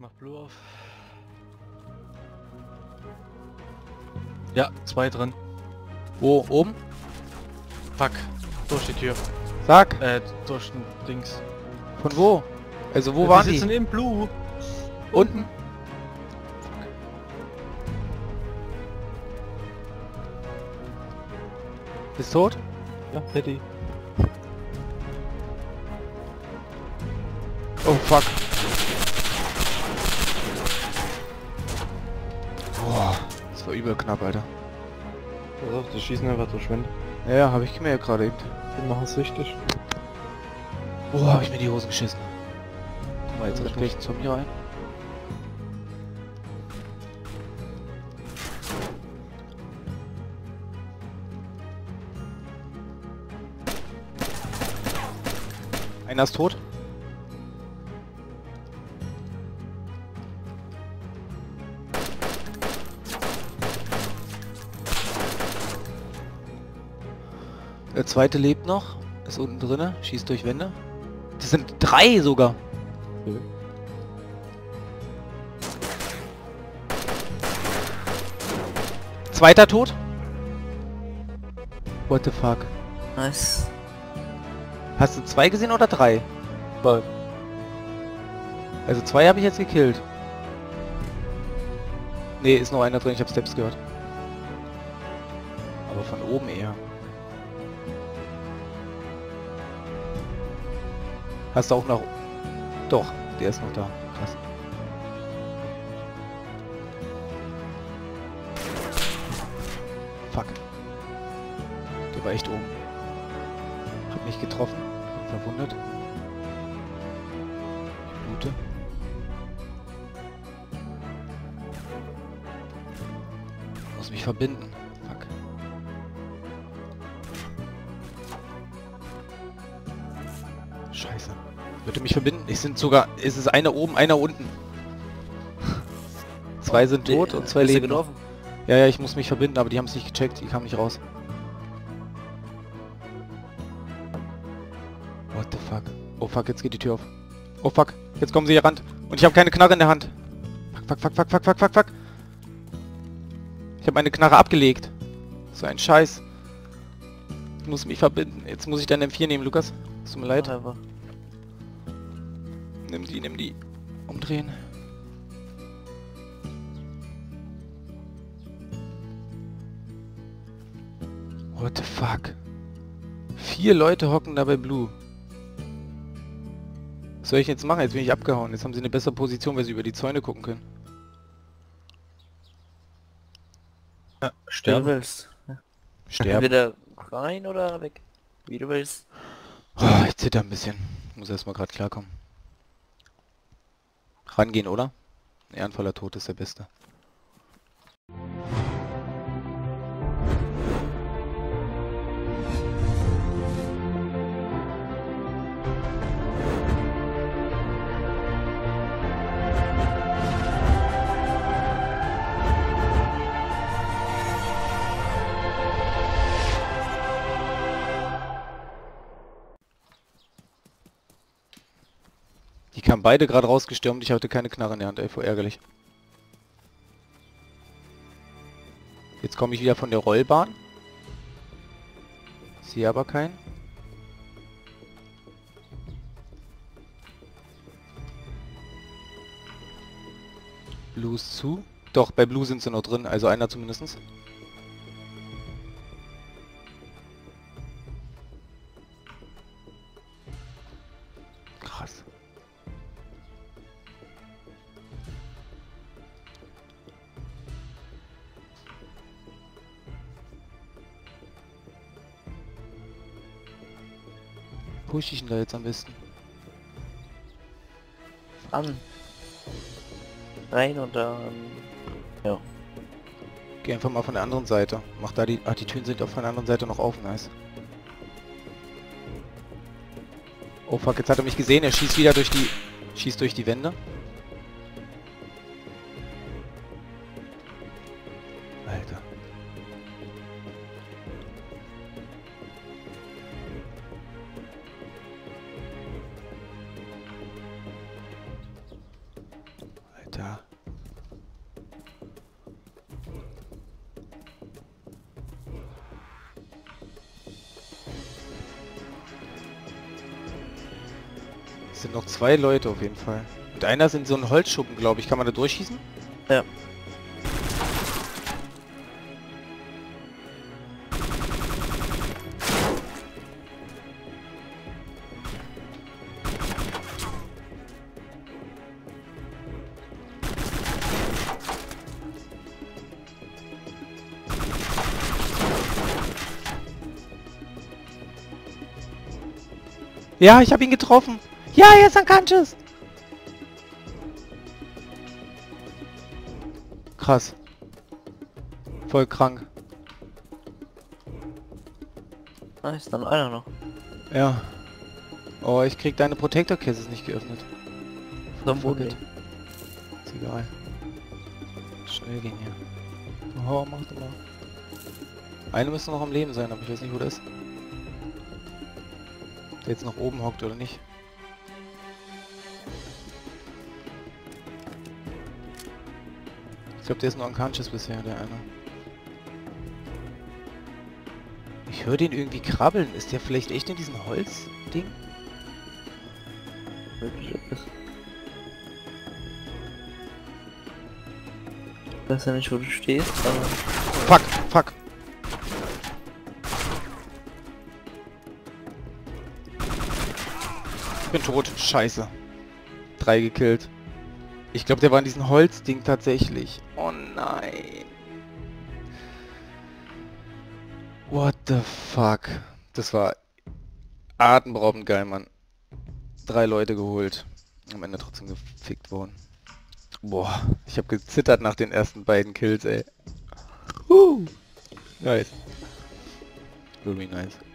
Mach Blue auf. Ja, 2 drin. Wo? Oben? Pack. Durch die Tür. Sag. Durch den Dings. Von wo? Also wo waren die? Die sitzen im Blue. Unten. Bist tot? Ja, ready. Oh fuck. Boah, das war übel knapp, Alter. Pass auf, die schießen einfach durch Wände. Ja, hab ich mir ja gerade eben. Die machen es richtig. Boah, hab ich mir die Hosen geschissen. Guck mal, jetzt rennt gleich ein Zombie rein. Einer ist tot. Der zweite lebt noch, ist unten drinne, schießt durch Wände. Das sind 3 sogar. Mhm. Zweiter tot. What the fuck? Nice. Hast du 2 gesehen oder 3? Ball. Also 2 habe ich jetzt gekillt. Ne, ist noch einer drin, ich habe Steps gehört. Aber von oben eher. Hast du auch noch... Doch, der ist noch da. Krass. Fuck. Der war echt oben. Hab mich getroffen. Verwundet. Ich blute. Muss mich verbinden. Fuck. Scheiße. Würde mich verbinden. Ich sind sogar... Es ist einer oben, einer unten. 2 sind tot und 2 leben. Ja, ja, ich muss mich verbinden, aber die haben es nicht gecheckt. Die kamen nicht raus. What the fuck? Oh fuck, jetzt geht die Tür auf. Oh fuck, jetzt kommen sie hier ran. Und ich habe keine Knarre in der Hand. Fuck, fuck, fuck, fuck, fuck, fuck, fuck. Ich habe meine Knarre abgelegt. So ein Scheiß. Ich muss mich verbinden. Jetzt muss ich deine M4 nehmen, Lukas. Es tut mir leid. Whatever. Nimm die, nimm die. Umdrehen. What the fuck? 4 Leute hocken da bei Blue. Was soll ich jetzt machen? Jetzt bin ich abgehauen. Jetzt haben sie eine bessere Position, weil sie über die Zäune gucken können. Ja, sterben. Wie du willst. Sterben. Wieder rein oder weg? Wie du willst. Oh, ich zitter ein bisschen. Ich muss erstmal gerade klarkommen. Rangehen, oder? Ein ehrenvoller Tod ist der Beste. Die kamen beide gerade rausgestürmt, ich hatte keine Knarre in der Hand, ey, voll ärgerlich. Jetzt komme ich wieder von der Rollbahn. Sehe aber keinen. Blue ist zu. Doch, bei Blue sind sie noch drin, also einer zumindest. Krass. Push ich ihn da jetzt am besten? An. Rein und dann... Ja. Geh einfach mal von der anderen Seite. Mach da die... Ach, die Türen sind auch von der anderen Seite noch auf, nice. Oh fuck, jetzt hat er mich gesehen, er schießt wieder durch die... Schießt durch die Wände. Alter. Es sind noch zwei Leute auf jeden Fall. Und einer ist in so einem Holzschuppen, glaube ich. Kann man da durchschießen? Ja. Ja, ich habe ihn getroffen. Ja, er ist unconscious. Krass. Voll krank. Da ist dann einer noch. Ja. Oh, ich krieg deine Protector-Cases nicht geöffnet. Dann wurde. Ist egal. Schnell gehen hier. Oh, macht immer. Eine müsste noch am Leben sein, aber ich weiß nicht, wo der ist. Jetzt nach oben hockt oder nicht? Ich glaube, der ist noch unconscious bisher, der eine. Ich höre den irgendwie krabbeln. Ist der vielleicht echt in diesem Holzding? Ich weiß ja nicht, wo du stehst, aber... Fuck! Fuck! Ich bin tot. Scheiße. 3 gekillt. Ich glaube, der war in diesem Holzding tatsächlich. Oh nein. What the fuck. Das war atemberaubend geil, Mann. 3 Leute geholt. Am Ende trotzdem gefickt worden. Boah. Ich habe gezittert nach den ersten beiden Kills, ey. Nice. Really nice.